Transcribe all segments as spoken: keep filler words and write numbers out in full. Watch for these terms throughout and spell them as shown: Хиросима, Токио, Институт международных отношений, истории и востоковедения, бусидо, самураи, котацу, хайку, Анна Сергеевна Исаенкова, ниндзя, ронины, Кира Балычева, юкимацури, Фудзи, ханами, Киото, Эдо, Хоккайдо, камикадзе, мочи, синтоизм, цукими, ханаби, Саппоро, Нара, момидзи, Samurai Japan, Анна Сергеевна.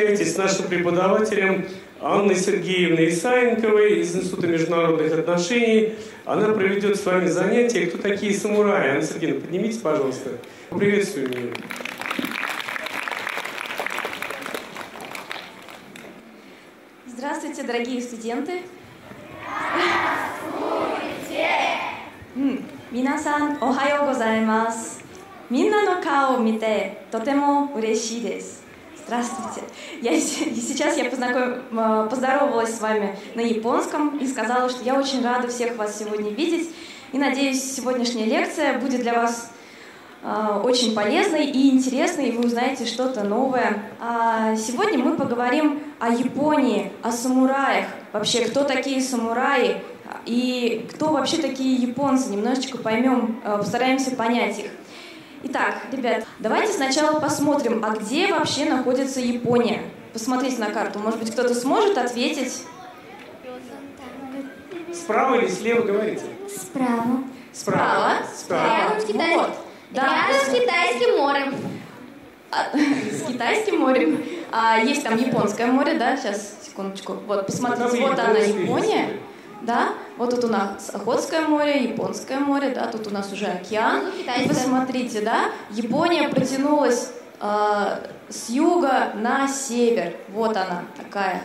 общаетесь с нашим преподавателем Анной Сергеевной Исаенковой из Института международных отношений. Она проведет с вами занятия «Кто такие самураи?». Анна Сергеевна, поднимитесь, пожалуйста. Приветствую ее. Здравствуйте, дорогие студенты. Здравствуйте! Минасан, охайо гозаимас. Минна но као мите, тотемо уреши десу. Здравствуйте. Я, сейчас я познаком, поздоровалась с вами на японском и сказала, что я очень рада всех вас сегодня видеть. И надеюсь, сегодняшняя лекция будет для вас э, очень полезной и интересной, и вы узнаете что-то новое. А сегодня мы поговорим о Японии, о самураях, вообще кто такие самураи и кто вообще такие японцы. Немножечко поймем, э, постараемся понять их. Итак, ребят, давайте сначала посмотрим, а где вообще находится Япония. Посмотрите на карту, может быть, кто-то сможет ответить? Справа или слева говорите? Справа. Справа. Справа. Рядом с китайским, вот. да, Рядом с китайским морем. С китайским морем. А, есть там японское море, да? Сейчас, секундочку. Вот, посмотрите, вот она, Япония. Да? Вот тут у нас Охотское море, Японское море, да? Тут у нас уже океан. И посмотрите, да? Япония протянулась э, с юга на север. Вот она такая.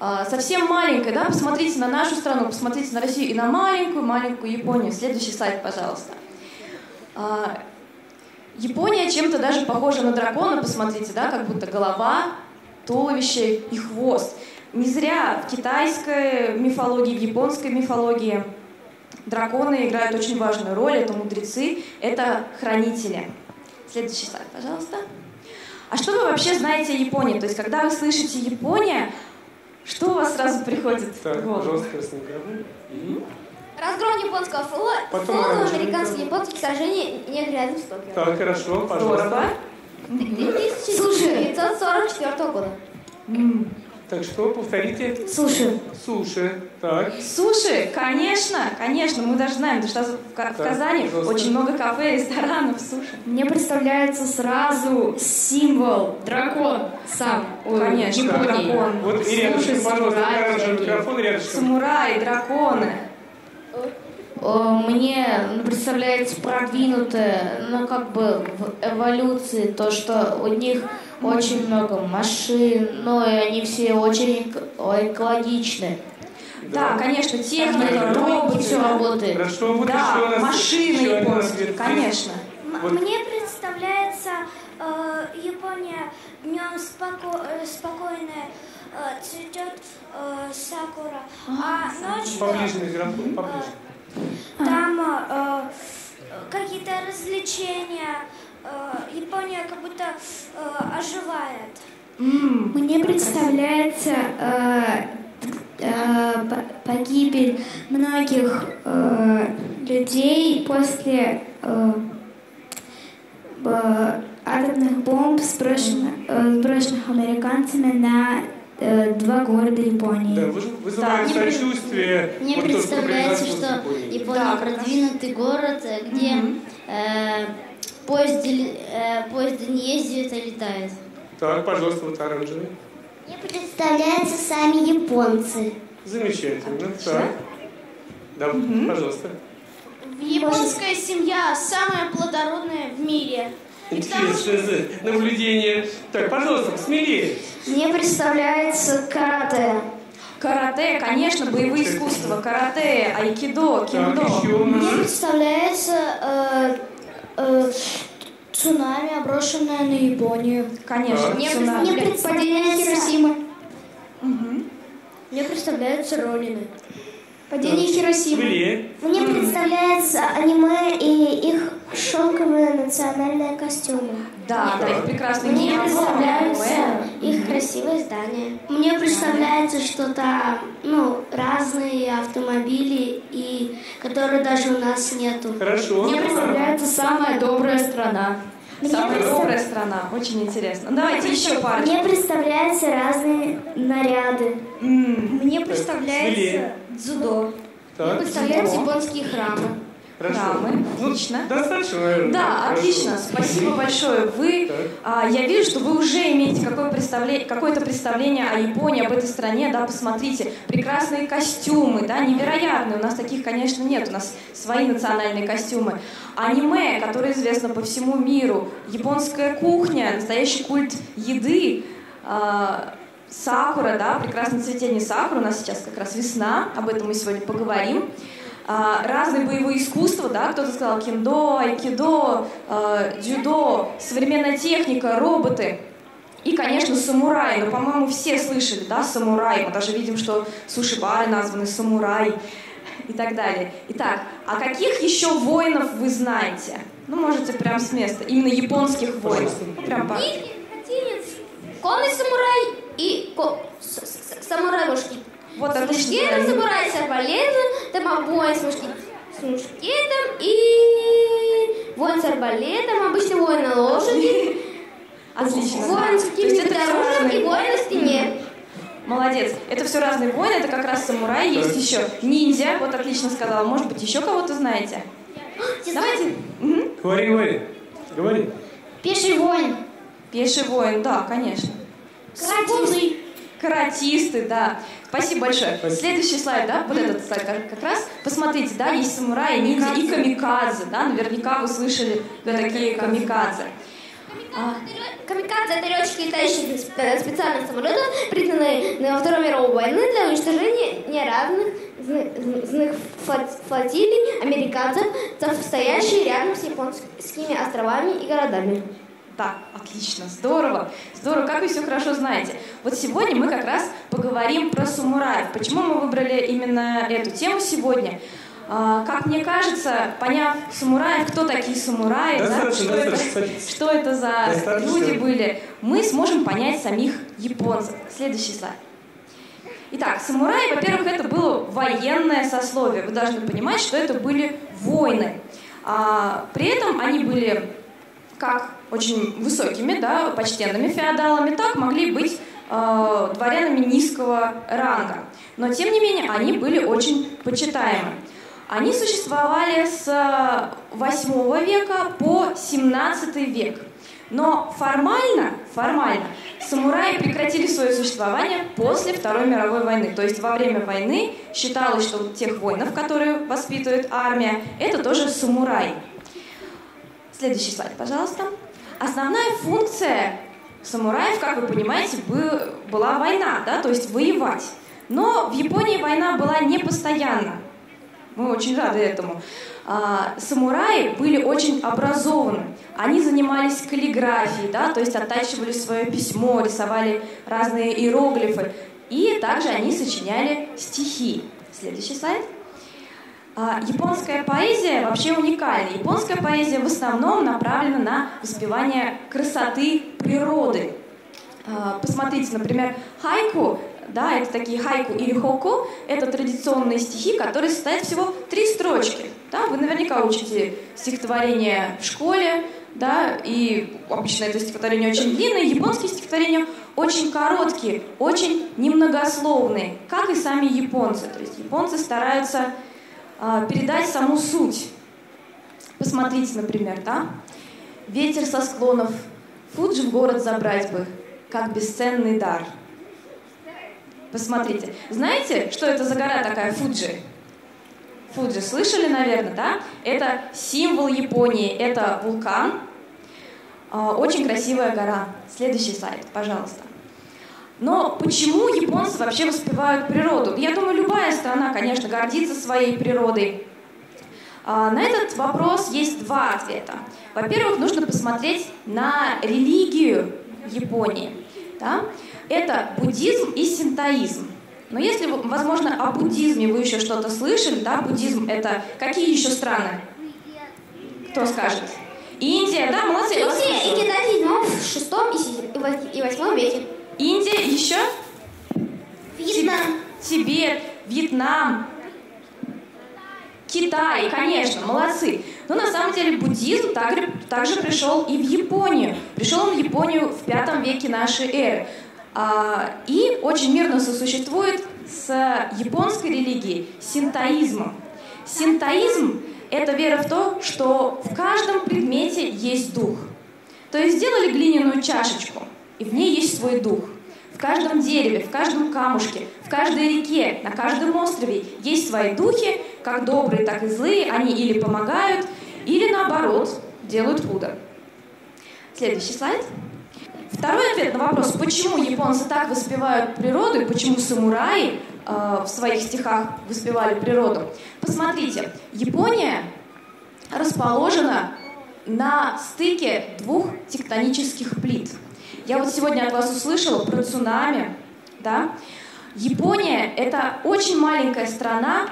Э, совсем маленькая, да? Посмотрите на нашу страну, посмотрите на Россию и на маленькую-маленькую Японию. Следующий слайд, пожалуйста. Э, Япония чем-то даже похожа на дракона, посмотрите, да? Как будто голова, туловище и хвост. Не зря в китайской мифологии, в японской мифологии драконы играют очень важную роль. Это мудрецы, это хранители. Следующий слайд, пожалуйста. А что вы вообще знаете о Японии? То есть, когда вы слышите «Япония», что у вас сразу приходит? Так, пожалуйста, красненько. Разгром японского флота, американские японские сражения не рядом с Токио. Так, хорошо, пожалуйста. тысяча девятьсот сорок четвёртого года. Так что, повторите? Суши. Суши. Так. Суши, конечно, конечно, мы даже знаем, что в Казани так, очень много кафе, ресторанов, суши. Мне представляется сразу символ дракон сам. Конечно. Ой, дракон. Вот и рядышком, пожалуйста, оранжевый микрофон рядышком. Самураи, драконы. Мне представляется продвинутое, ну как бы в эволюции, то, что у них очень много машин, но и они все очень экологичны. Да, да, конечно, техника, роботы, все работает. Хорошо, вот да, еще у нас машины еще японские, конечно. Вот. Мне представляется э, Япония днем споко спокойная. Э, цветет э, сакура, а, а ночью... Поближе на микрофон, поближе. Там э, какие-то развлечения. Э, Япония как будто э, оживает. Mm. Мне представляется э, э, погибель многих э, людей после э, э, атомных бомб, сброшенных, э, сброшенных американцами на два города Японии. Да, вызывает да. сочувствие. Мне вот представляется, то, что, что Япония да, продвинутый город, где mm-hmm. э, поезд, э, поезд не ездит, а летает. Так, пожалуйста, вот оранжевый. Мне представляются сами японцы. Замечательно. Так. Да, mm-hmm. пожалуйста. Японская семья самая плодородная в мире. Интересное наблюдение. Так, пожалуйста, смелее. Мне представляется карате. Карате, конечно, боевые искусства. Карате, айкидо, киндо. Мне представляется э, э, цунами, оброшенное на Японию. Конечно, да. Мне, мне представляется Хиросима. Угу. Мне представляются ронины. Падение да. Хиросимы. Мне mm-hmm. представляется аниме и их шелковые национальные костюмы. Да, да, их прекрасные. Мне представляются их красивые здания. Мне представляется, что там ну, разные автомобили, и, которые даже у нас нету. Хорошо. Мне представляется самая добрая страна. Мне самая представ... добрая страна. Очень интересно. Давайте мне еще пару. Мне представляются разные наряды. Mm. Мне представляется дзюдо. Так. Мне представляются японские храмы. Рамы. Отлично. Ну, достаточно, наверное. Да, хорошо. Отлично. Спасибо большое. Вы, а, я вижу, что вы уже имеете какое представление, какое-то представление о Японии, об этой стране. Да, посмотрите. Прекрасные костюмы, да, невероятные. У нас таких, конечно, нет. У нас свои национальные костюмы. Аниме, которое известно по всему миру. Японская кухня, настоящий культ еды. А, сакура, да, прекрасное цветение сакуры. У нас сейчас как раз весна. Об этом мы сегодня поговорим. Разные боевые искусства, да, кто-то сказал кендо, айкидо, э, дзюдо, современная техника, роботы и, конечно, самурай. Ну, по-моему, все слышали, да, самурай. Мы даже видим, что суши-бары названы самурай и так далее. Итак, а каких еще воинов вы знаете? Ну, можете прям с места. Именно японских воинов. Прям по... Конный самурай и ко... самурай-рушки. Вот, с мушкетом, самурай, с арбалетом, домобой с мушкетом, с мушкетом и воин с арбалетом, обычно воин на лошади, отлично. Воин с каким-то оружием и воин на стене. Молодец. Это все разные воины, это как раз самурай, есть еще ниндзя, вот отлично сказала. Может быть, еще кого-то знаете? Давайте. Говори, говори. Говори. Пеший воин. Пеший воин, да, конечно. Каратисты. Каратисты, да. Спасибо большое. Спасибо. Следующий слайд, да, вот этот слайд как, как раз. Посмотрите, да, есть самураи, ниндзя и камикадзе, да, наверняка вы слышали, да, такие камикадзе. Камикадзе — это летчики, летающие специальных самолетов, признанные во Второй мировой войне для уничтожения неравных флотилий американцев, состоящих рядом с японскими островами и городами. Так, отлично, здорово, здорово, как вы все хорошо знаете. Вот сегодня мы как раз поговорим про самураев. Почему мы выбрали именно эту тему сегодня? А, как мне кажется, поняв самураев, кто такие самураи, да, что, это, что это за достаточно. Люди были, мы сможем понять самих японцев. Следующий слайд. Итак, самураи, во-первых, это было военное сословие. Вы должны понимать, что это были воины. А, при этом они были... как очень высокими, да, почтенными феодалами, так могли быть э, дворянами низкого ранга. Но, тем не менее, они были очень почитаемы. Они существовали с восьмого века по семнадцатый век. Но формально, формально самураи прекратили свое существование после Второй мировой войны. То есть во время войны считалось, что тех воинов, которые воспитывает армия, это тоже самураи. Следующий слайд, пожалуйста. Основная функция самураев, как вы понимаете, была война, да, то есть воевать. Но в Японии война была не постоянна. Мы очень рады этому. Самураи были очень образованы. Они занимались каллиграфией, да, то есть оттачивали свое письмо, рисовали разные иероглифы. И также они сочиняли стихи. Следующий слайд. Японская поэзия вообще уникальна. Японская поэзия в основном направлена на воспевание красоты природы. Посмотрите, например, хайку, да, это такие хайку или хоку, это традиционные стихи, которые состоят всего три строчки. Да, вы наверняка учите стихотворение в школе, да, и обычно это стихотворение очень длинное, японские стихотворения очень короткие, очень немногословные, как и сами японцы. То есть японцы стараются передать саму суть. Посмотрите, например, да? «Ветер со склонов, Фудзи в город забрать бы, как бесценный дар». Посмотрите. Знаете, что это за гора такая Фудзи? Фудзи слышали, наверное, да? Это символ Японии, это вулкан. Очень красивая гора. Следующий слайд, пожалуйста. Но почему японцы вообще воспевают природу? Я думаю, любая страна, конечно, гордится своей природой. На этот вопрос есть два ответа. Во-первых, нужно посмотреть на религию Японии. Да? Это буддизм и синтоизм. Но если, возможно, о буддизме вы еще что-то слышали, да, буддизм — это какие еще страны? Кто скажет? Индия, да, молодцы. Индия и Китай в шестом и восьмом веке. Индия, еще? Вьетнам. Тибет, Вьетнам, Китай, конечно, молодцы. Но на самом деле буддизм также, также пришел и в Японию. Пришел он в Японию в пятом веке нашей эры. И очень мирно сосуществует с японской религией, синтоизмом. Синтоизм — Это вера в то, что в каждом предмете есть дух. То есть сделали глиняную чашечку, и в ней есть свой дух. В каждом дереве, в каждом камушке, в каждой реке, на каждом острове есть свои духи, как добрые, так и злые. Они или помогают, или наоборот делают худо. Следующий слайд. Второй ответ на вопрос, почему японцы так воспевают природу и почему самураи э, в своих стихах воспевали природу. Посмотрите, Япония расположена на стыке двух тектонических плит. Я вот сегодня от вас услышала про цунами. Да? Япония — это очень маленькая страна,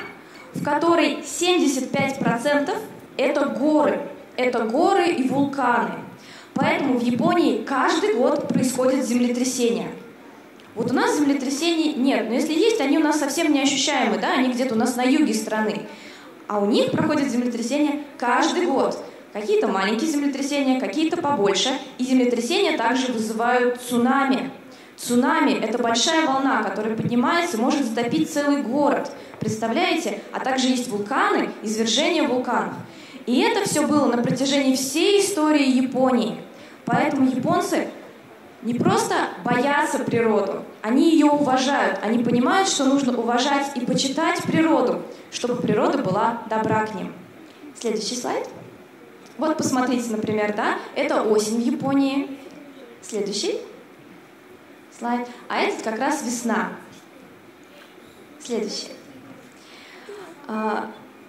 в которой семьдесят пять процентов это горы. Это горы и вулканы. Поэтому в Японии каждый год происходит землетрясение. Вот у нас землетрясений нет, но если есть, они у нас совсем не ощущаемы, да? Они где-то у нас на юге страны. А у них проходит землетрясение каждый год. Какие-то маленькие землетрясения, какие-то побольше. И землетрясения также вызывают цунами. Цунами — это большая волна, которая поднимается и может затопить целый город. Представляете? А также есть вулканы, извержения вулканов. И это все было на протяжении всей истории Японии. Поэтому японцы не просто боятся природу, они ее уважают. Они понимают, что нужно уважать и почитать природу, чтобы природа была добра к ним. Следующий слайд. Вот посмотрите, например, да, это осень в Японии. Следующий слайд. А этот как раз весна. Следующий.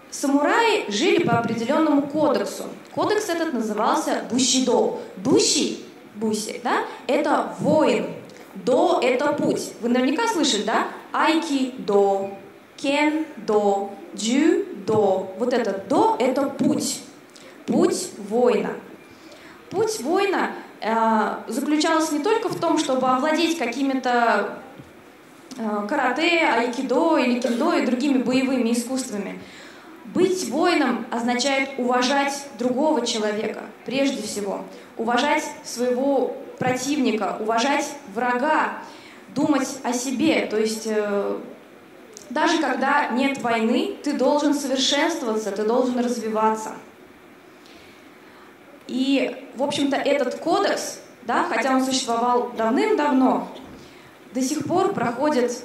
Самураи жили по определенному кодексу. Кодекс этот назывался бусидо. Буши, буси, да, это воин. До – это путь. Вы наверняка слышали, да? Айкидо, кендо, дзюдо. Вот это до – это путь. Путь воина. Путь воина э, заключался не только в том, чтобы овладеть какими-то э, карате, айкидо или кендо и другими боевыми искусствами. Быть воином означает уважать другого человека, прежде всего. Уважать своего противника, уважать врага, думать о себе. То есть э, даже когда нет войны, ты должен совершенствоваться, ты должен развиваться. И, в общем-то, этот кодекс, да, хотя он существовал давным-давно, до сих пор проходит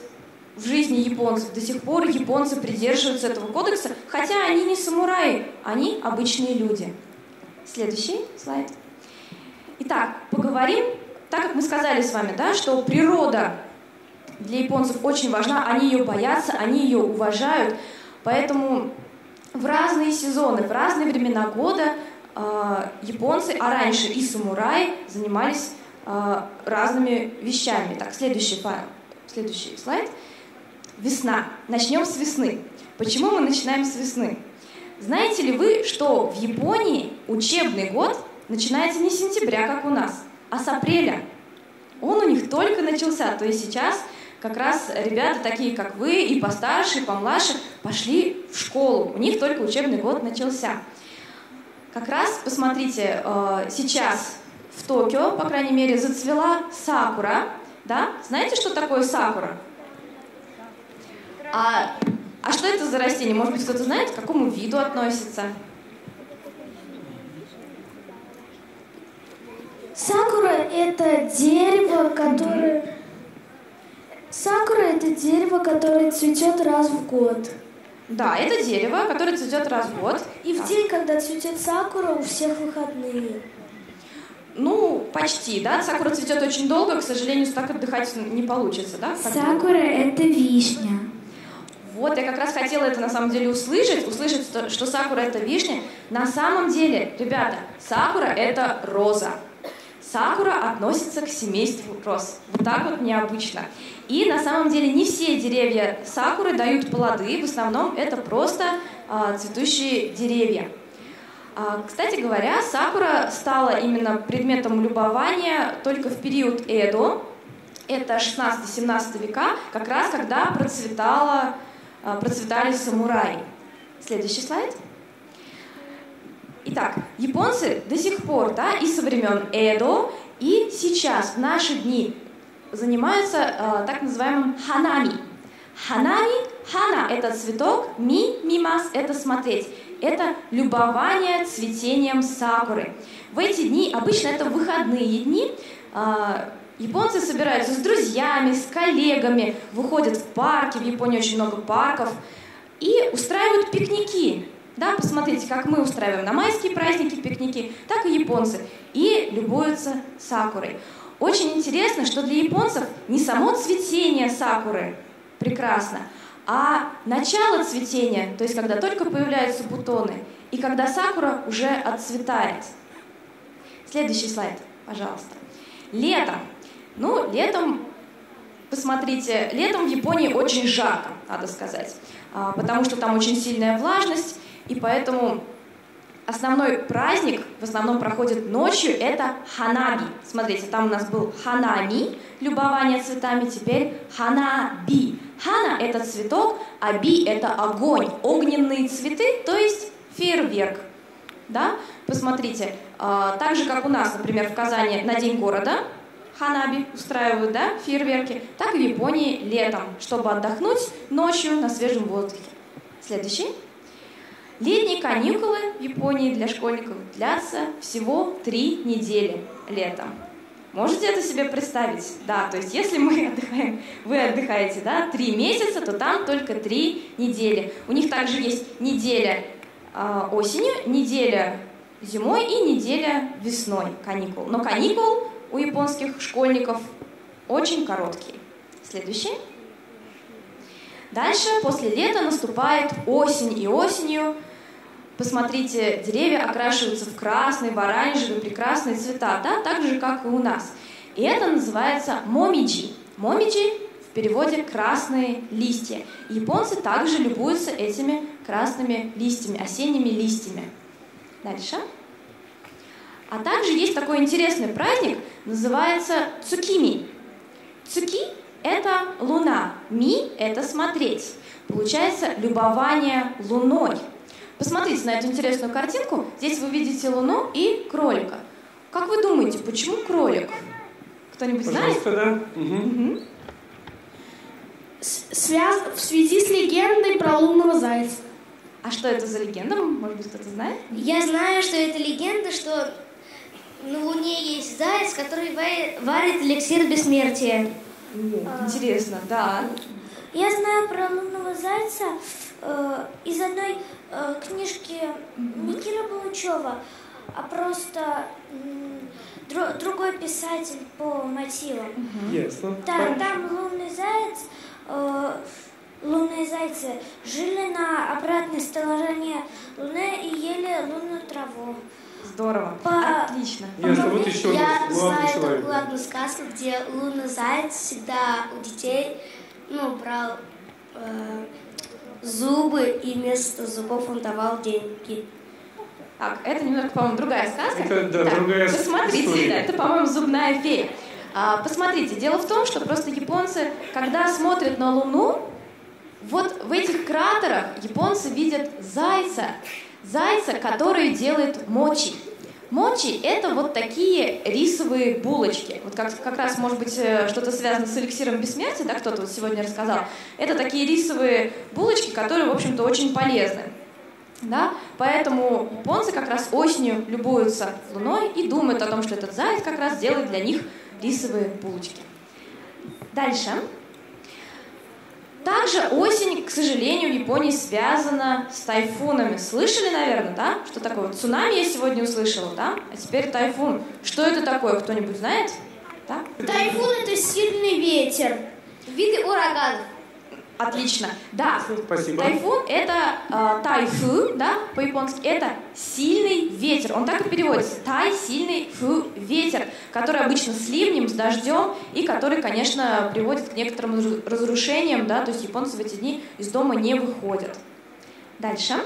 в жизни японцев. До сих пор японцы придерживаются этого кодекса, хотя они не самураи, они обычные люди. Следующий слайд. Итак, поговорим, так как мы сказали с вами, да, что природа для японцев очень важна, они ее боятся, они ее уважают, поэтому в разные сезоны, в разные времена года японцы, а раньше и самураи, занимались а, разными вещами. Так, следующий, следующий слайд. Весна. Начнем с весны. Почему мы начинаем с весны? Знаете ли вы, что в Японии учебный год начинается не с сентября, как у нас, а с апреля? Он у них только начался. То есть сейчас как раз ребята такие, как вы, и постарше, и помладше, пошли в школу. У них только учебный год начался. Как раз, посмотрите, сейчас в Токио, по крайней мере, зацвела сакура. Да? Знаете, что такое сакура? А, а что это за растение? Может быть, кто-то знает, к какому виду относится? Сакура — это дерево, которое... Сакура — это дерево, которое цветет раз в год. Да, это дерево, которое цветет раз в год. И в день, когда цветет сакура, у всех выходные. Ну, почти, да. Сакура цветет очень долго, к сожалению, так отдыхать не получится, да? Сакура — это вишня. Вот, я как раз хотела это на самом деле услышать, услышать, что, что сакура — это вишня. На самом деле, ребята, сакура — это роза. Сакура относится к семейству роз. Вот так вот необычно. И на самом деле не все деревья сакуры дают плоды, в основном это просто а, цветущие деревья. А, кстати говоря, сакура стала именно предметом любования только в период Эдо, это шестнадцатый-семнадцатый века, как раз когда процветала, а, процветали самураи. Следующий слайд. Итак, японцы до сих пор, да, и со времен Эдо, и сейчас, в наши дни, занимаются э, так называемым ханами. Ханами, хана — это цветок, ми, мимас — это смотреть. – это любование цветением сакуры. В эти дни, обычно это выходные дни, японцы собираются с друзьями, с коллегами, выходят в парки, в Японии очень много парков, и устраивают пикники. Да, посмотрите, как мы устраиваем на майские праздники пикники, так и японцы. И любуются сакурой. Очень интересно, что для японцев не само цветение сакуры прекрасно, а начало цветения, то есть когда только появляются бутоны, и когда сакура уже отцветает. Следующий слайд, пожалуйста. Лето. Ну, летом, посмотрите, летом в Японии очень жарко, надо сказать, потому что там очень сильная влажность, и поэтому основной праздник в основном проходит ночью, это ханаби. Смотрите, там у нас был ханами, любование цветами, теперь ханаби. Хана – это цветок, а би – это огонь, огненные цветы, то есть фейерверк. Да? Посмотрите, э, так же, как у нас, например, в Казани на День города ханаби устраивают, да, фейерверки, так и в Японии летом, чтобы отдохнуть ночью на свежем воздухе. Следующий. Летние каникулы в Японии для школьников длятся всего три недели летом. Можете это себе представить? Да, то есть если мы отдыхаем, вы отдыхаете, да, три месяца, то там только три недели. У них также есть неделя э, осенью, неделя зимой и неделя весной каникул. Но каникул у японских школьников очень короткие. Следующий. Дальше после лета наступает осень, и осенью, посмотрите, деревья окрашиваются в красный, в оранжевый, прекрасные цвета, да, так же, как и у нас. И это называется момидзи. Момидзи в переводе «красные листья». Японцы также любуются этими красными листьями, осенними листьями. Дальше. А также есть такой интересный праздник, называется цукими. Цуки – это луна, ми – это смотреть. Получается любование луной. Посмотрите на эту интересную картинку. Здесь вы видите луну и кролика. Как вы думаете, почему кролик? Кто-нибудь знает? Да. Угу. Угу. Связ... В связи с легендой про лунного зайца. А что это за легенда? Может быть, кто-то знает? Я знаю, что это легенда, что на Луне есть заяц, который варит эликсир бессмертия. О, интересно, да. Я знаю про лунного зайца э, из одной э, книжки не Кира Балычева, а просто э, дру, другой писатель по мотивам. Yes. Там, там лунный заяц, э, лунные зайцы жили на обратной стороне Луны и ели лунную траву. Здорово, по... отлично. Если по... вот еще я знаю человек. такую одну сказку, где лунный заяц всегда у детей, ну, брал э, зубы, и вместо зубов он давал деньги. Так, это немножко, по-моему, другая сказка. Это, да, так, другая посмотрите, история. Да, это, по-моему, зубная фея. А, посмотрите, дело в том, что просто японцы, когда смотрят на Луну, вот в этих кратерах японцы видят зайца. Зайца, который делает мочи. Мочи – это вот такие рисовые булочки. Вот как, как раз, может быть, что-то связано с эликсиром бессмертия, да, кто-то вот сегодня рассказал. Это такие рисовые булочки, которые, в общем-то, очень полезны. Да? Поэтому японцы как раз осенью любуются луной и думают о том, что этот заяц как раз делает для них рисовые булочки. Дальше. Также осень, к сожалению, в Японии связана с тайфунами. Слышали, наверное, да? Что такое? Цунами я сегодня услышала, да? А теперь тайфун. Что это такое? Кто-нибудь знает? Да? Тайфун – это сильный ветер. Виды ураганов. Отлично. Да. Спасибо. Тайфун – это э, тайфу, да, по-японски. Это сильный ветер. Он так и переводится. Тай – сильный, фу – ветер, который обычно с ливнем, с дождем, и который, конечно, приводит к некоторым разрушениям, да, то есть японцы в эти дни из дома не выходят. Дальше.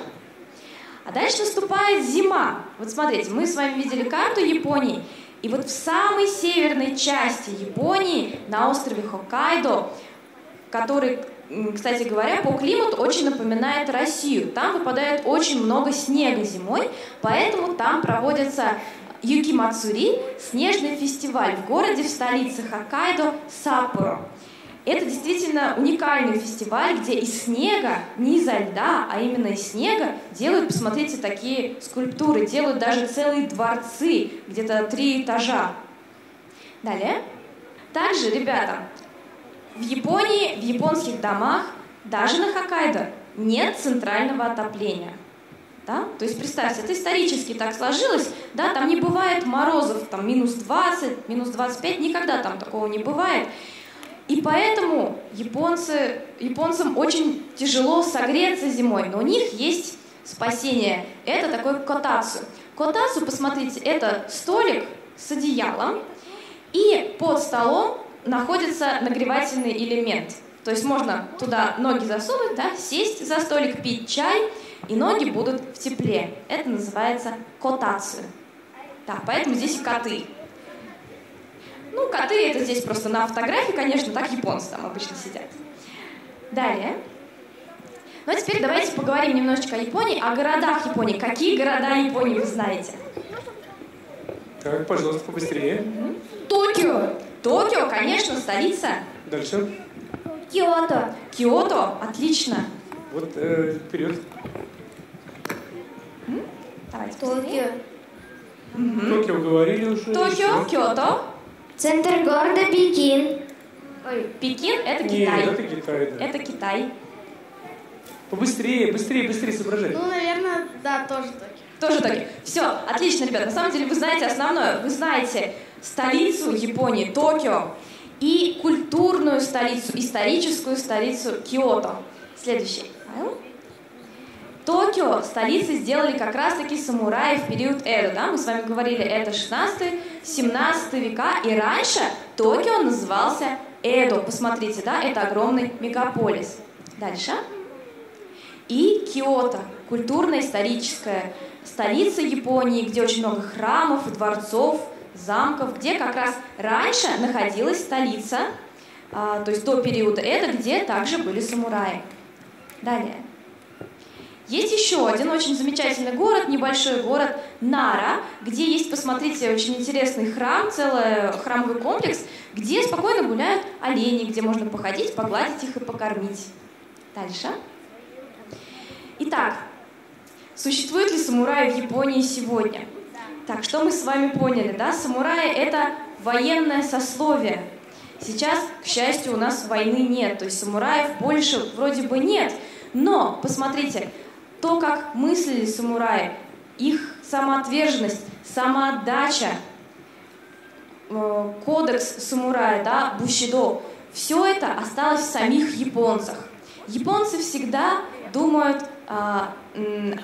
А дальше наступает зима. Вот смотрите, мы с вами видели карту Японии, и вот в самой северной части Японии, на острове Хоккайдо, который... Кстати говоря, по климату очень напоминает Россию. Там выпадает очень много снега зимой, поэтому там проводится юкимацури, снежный фестиваль в городе, в столице Хоккайдо, Саппоро. Это действительно уникальный фестиваль, где из снега, не изо льда, а именно из снега делают, посмотрите, такие скульптуры, делают даже целые дворцы, где-то три этажа. Далее. Также, ребята, в Японии, в японских домах, даже на Хоккайдо, нет центрального отопления. Да? То есть, представьте, это исторически так сложилось, да, там не бывает морозов, там минус двадцать, минус двадцать пять, никогда там такого не бывает. И поэтому японцы, японцам очень тяжело согреться зимой, но у них есть спасение. Это такой котацу. Котацу, посмотрите, это столик с одеялом, и под столом находится нагревательный элемент. То есть можно туда ноги засунуть, да, сесть за столик, пить чай, и ноги будут в тепле. Это называется котацу. Да, поэтому здесь коты. Ну, коты, это здесь просто на фотографии, конечно, так японцы там обычно сидят. Далее. Ну, а теперь давайте поговорим немножечко о Японии, о городах Японии. Какие города Японии вы знаете? Так, пожалуйста, побыстрее. Токио. Токио, конечно, столица. Дальше. Киото. Киото, отлично. Вот, э, вперед. Давайте Токио. Угу. Токио говорили уже. Токио, Киото. Центр города Пекин. Ой, Пекин – это Китай. Нет, это Китай, да. Это Китай. Побыстрее, быстрее, быстрее соображай. Ну, наверное, да, тоже Токио. Тоже Токио. Все, отлично, ребят. На самом деле, вы знаете основное. Вы знаете столицу Японии – Токио, и культурную столицу, историческую столицу – Киото. Следующий. Токио столицей сделали как раз-таки самураи в период Эдо. Да? Мы с вами говорили, это шестнадцатый-семнадцатый века, и раньше Токио назывался Эдо. Посмотрите, да, это огромный мегаполис. Дальше. И Киото, культурно-историческая столица Японии, где очень много храмов, дворцов, замков, где как раз раньше находилась столица, а, то есть до периода Эдо, где также были самураи. Далее. Есть еще один очень замечательный город, небольшой город Нара, где есть, посмотрите, очень интересный храм, целый храмовый комплекс, где спокойно гуляют олени, где можно походить, погладить их и покормить. Дальше. Итак, существуют ли самураи в Японии сегодня? Так, что мы с вами поняли, да? Самураи – это военное сословие. Сейчас, к счастью, у нас войны нет, то есть самураев больше вроде бы нет. Но, посмотрите, то, как мыслили самураи, их самоотверженность, самоотдача, э, кодекс самурая, да, бусидо, все это осталось в самих японцах. Японцы всегда думают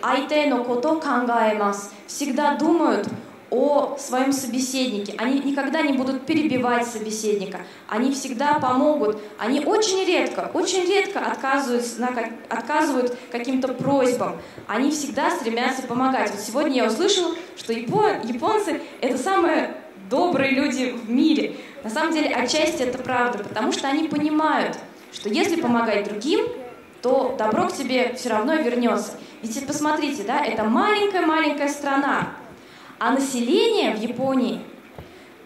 «айте но кото кангаэмас», всегда думают о своем собеседнике. Они никогда не будут перебивать собеседника. Они всегда помогут. Они очень редко, очень редко отказываются на, отказывают каким-то просьбам. Они всегда стремятся помогать. Вот сегодня я услышала, что японцы – это самые добрые люди в мире. На самом деле, отчасти это правда, потому что они понимают, что если помогать другим, то добро к тебе все равно вернется. Ведь посмотрите, да, это маленькая-маленькая страна. А население в Японии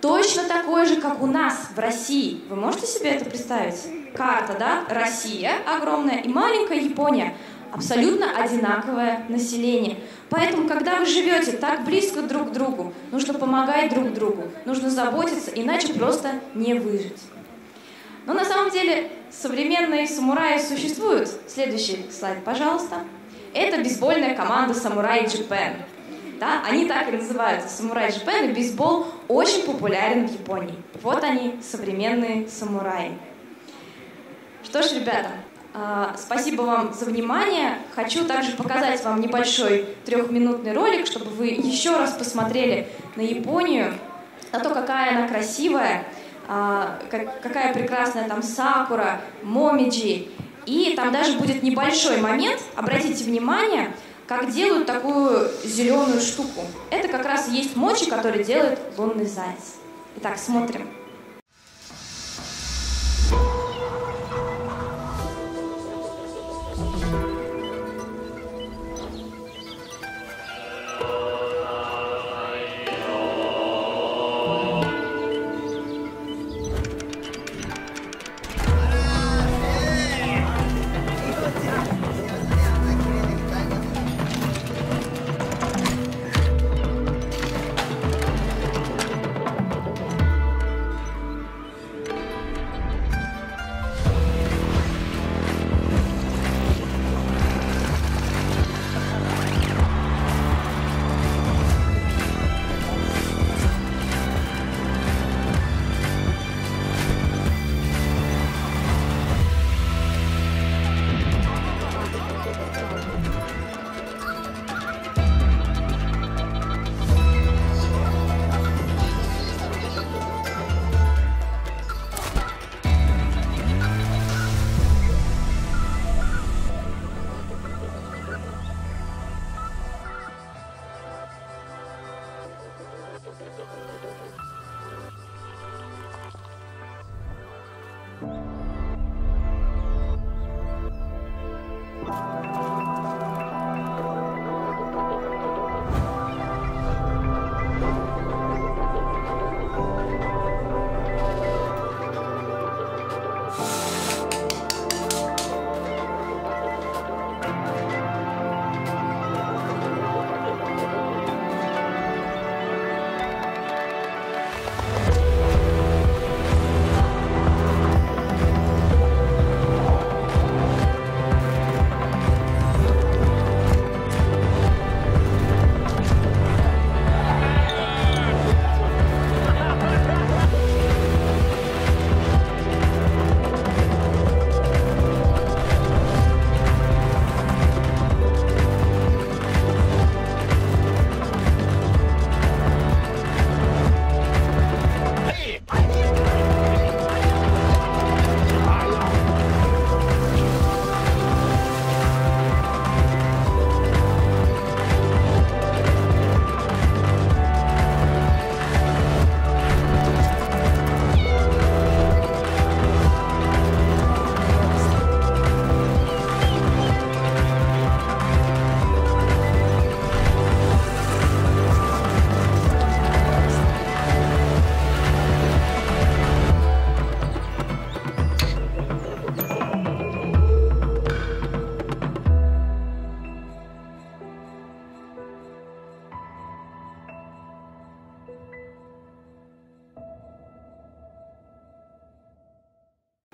точно такое же, как у нас в России. Вы можете себе это представить? Карта, да? Россия огромная и маленькая Япония. Абсолютно одинаковое население. Поэтому, когда вы живете так близко друг к другу, нужно помогать друг другу, нужно заботиться, иначе просто не выжить. Но на самом деле современные самураи существуют. Следующий слайд, пожалуйста. Это бейсбольная команда Samurai Japan. Да, они так и называются, Samurai Japan, и бейсбол очень популярен в Японии. Вот они, современные самураи. Что ж, ребята, э, спасибо вам за внимание. Хочу также показать вам небольшой трехминутный ролик, чтобы вы еще раз посмотрели на Японию, на то, какая она красивая, э, как, какая прекрасная там сакура, момидзи. И там даже будет небольшой момент, обратите внимание, как делают такую зеленую штуку. Это как раз и есть мочи, которые делает лунный заяц. Итак, смотрим.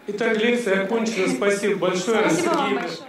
Итак, лекция окончена. Спасибо большое, Анна Сергеевна.